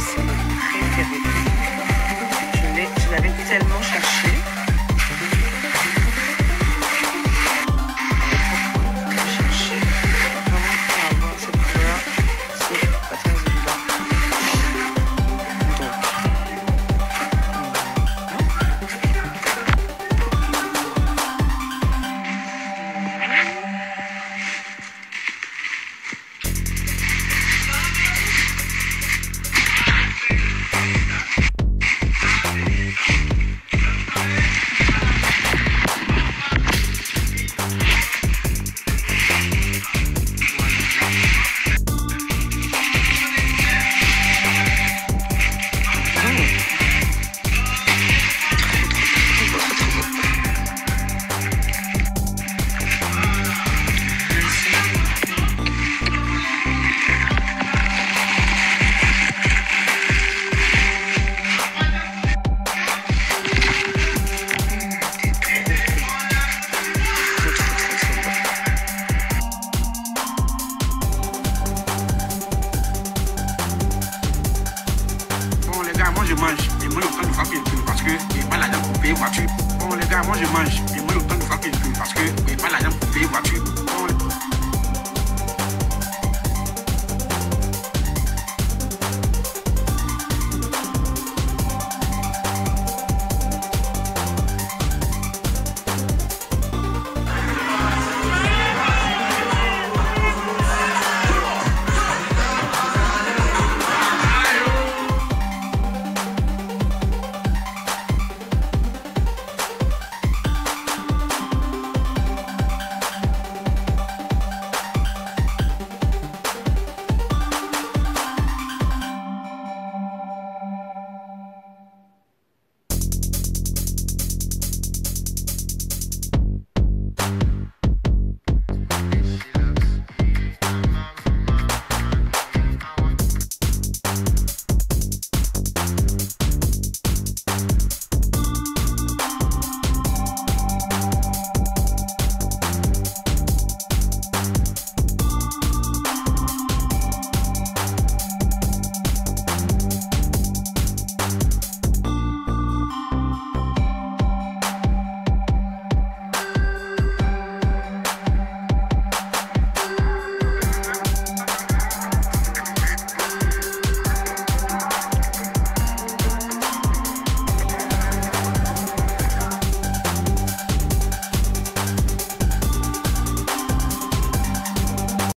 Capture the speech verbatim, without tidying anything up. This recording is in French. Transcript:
place préférée. Je l'avais tellement cherchée. Bon les gars, moi je mange, mais moi le temps de faire quelque chose parce que j'ai pas l'argent pour payer voiture.